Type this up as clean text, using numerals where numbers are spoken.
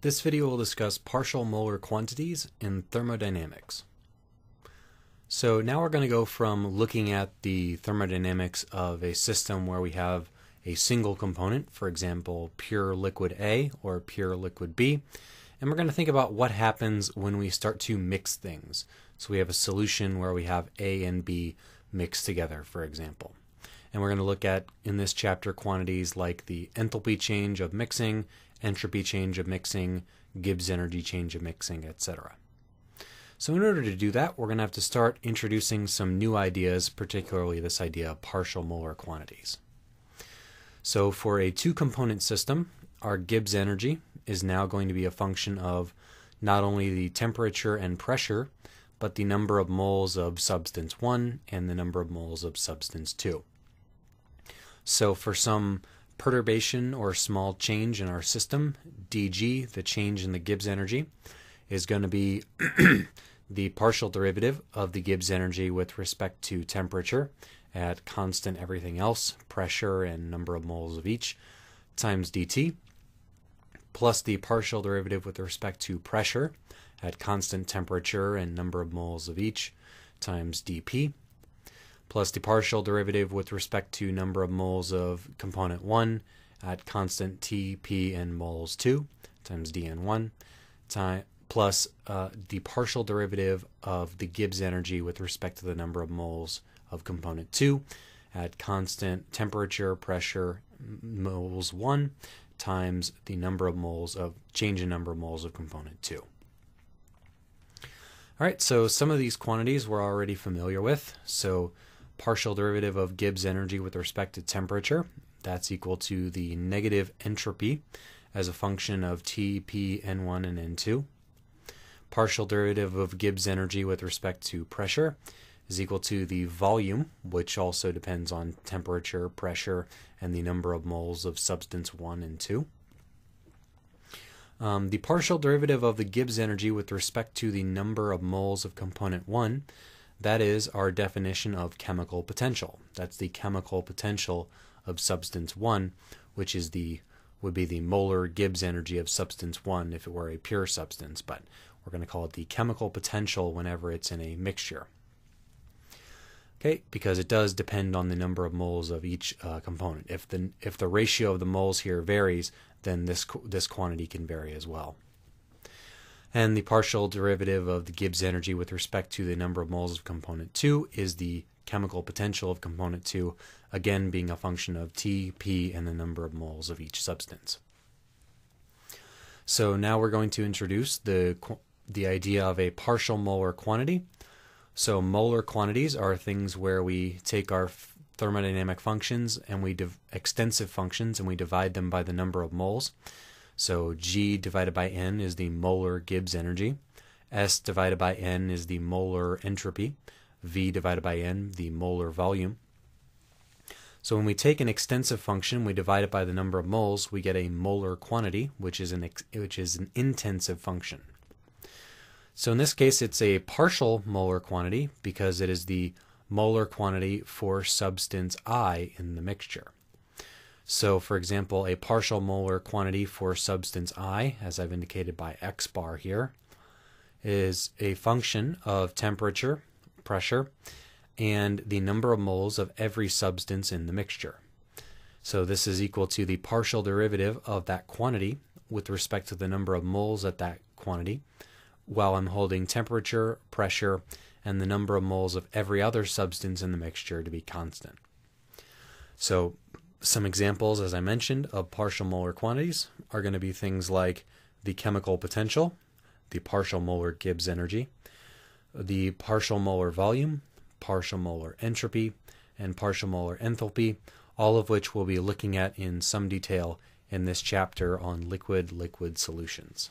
This video will discuss partial molar quantities in thermodynamics. So now we're going to go from looking at the thermodynamics of a system where we have a single component, for example, pure liquid A or pure liquid B, and we're going to think about what happens when we start to mix things. So we have a solution where we have A and B mixed together, for example. And we're going to look at, in this chapter, quantities like the enthalpy change of mixing, entropy change of mixing, Gibbs energy change of mixing, etc. So in order to do that, we're going to have to start introducing some new ideas, particularly this idea of partial molar quantities. So for a two-component system, our Gibbs energy is now going to be a function of not only the temperature and pressure, but the number of moles of substance 1 and the number of moles of substance 2. So for some perturbation or small change in our system, dG, the change in the Gibbs energy, is going to be the partial derivative of the Gibbs energy with respect to temperature at constant everything else, pressure and number of moles of each, times dt, plus the partial derivative with respect to pressure at constant temperature and number of moles of each, times dP, plus the partial derivative with respect to number of moles of component 1 at constant T, P, and moles 2 times dN1, plus the partial derivative of the Gibbs energy with respect to the number of moles of component 2 at constant temperature, pressure, moles 1 times the number of moles of change in number of moles of component 2. All right, so some of these quantities we're already familiar with. So partial derivative of Gibbs energy with respect to temperature, that's equal to the negative entropy as a function of T, P, N1, and N2. Partial derivative of Gibbs energy with respect to pressure is equal to the volume, which also depends on temperature, pressure, and the number of moles of substance 1 and 2. The partial derivative of the Gibbs energy with respect to the number of moles of component 1, that is our definition of chemical potential. That's the chemical potential of substance 1, which is would be the molar Gibbs energy of substance 1 if it were a pure substance, but we're going to call it the chemical potential whenever it's in a mixture. Okay, because it does depend on the number of moles of each component. If the ratio of the moles here varies, then this quantity can vary as well. And the partial derivative of the Gibbs energy with respect to the number of moles of component 2 is the chemical potential of component 2, again being a function of T, P, and the number of moles of each substance. So now we're going to introduce the idea of a partial molar quantity. So molar quantities are things where we take our thermodynamic functions and extensive functions and we divide them by the number of moles. So G divided by N is the molar Gibbs energy. S divided by N is the molar entropy. V divided by N, the molar volume. So when we take an extensive function, we divide it by the number of moles, we get a molar quantity, which is an intensive function. So in this case, it's a partial molar quantity because it is the molar quantity for substance I in the mixture. So for example, a partial molar quantity for substance I, as I've indicated by X bar here, is a function of temperature, pressure, and the number of moles of every substance in the mixture. So this is equal to the partial derivative of that quantity with respect to the number of moles at that quantity, while I'm holding temperature, pressure, and the number of moles of every other substance in the mixture to be constant. So some examples, as I mentioned, of partial molar quantities are going to be things like the chemical potential, the partial molar Gibbs energy, the partial molar volume, partial molar entropy, and partial molar enthalpy, all of which we'll be looking at in some detail in this chapter on liquid-liquid solutions.